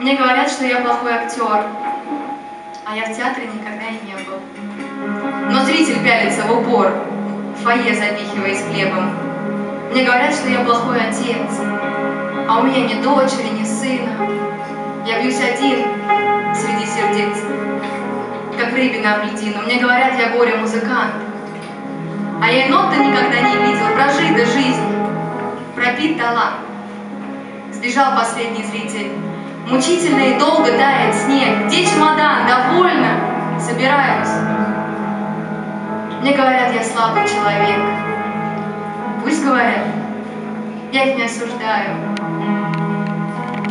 Мне говорят, что я плохой актер, а я в театре никогда и не был. Но зритель пялится в упор, в фойе запихиваясь хлебом. Мне говорят, что я плохой отец, а у меня ни дочери, ни сына. Я бьюсь один среди сердец, как рыбина об льдину. Мне говорят, я горе-музыкант, а я и ноты никогда не видел. Прожита жизнь, пропит талант. Сбежал последний зритель. Мучительно и долго тает снег. Где чемодан? Довольно. Собираюсь. Мне говорят, я слабый человек. Пусть говорят. Я их не осуждаю.